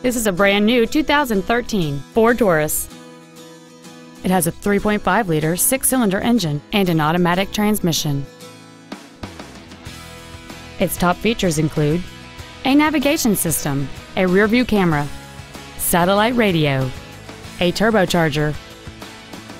This is a brand new 2013 Ford Taurus. It has a 3.5-liter six-cylinder engine and an automatic transmission. Its top features include a navigation system, a rear-view camera, satellite radio, a turbocharger,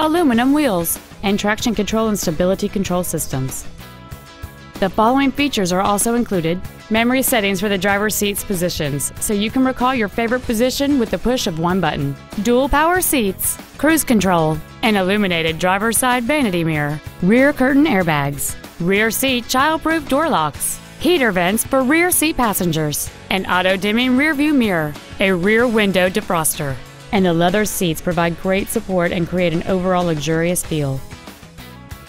aluminum wheels, and traction control and stability control systems. The following features are also included: memory settings for the driver's seat's positions, so you can recall your favorite position with the push of one button, dual power seats, cruise control, an illuminated driver's side vanity mirror, rear curtain airbags, rear seat child-proof door locks, heater vents for rear seat passengers, an auto-dimming rear-view mirror, a rear window defroster, and the leather seats provide great support and create an overall luxurious feel.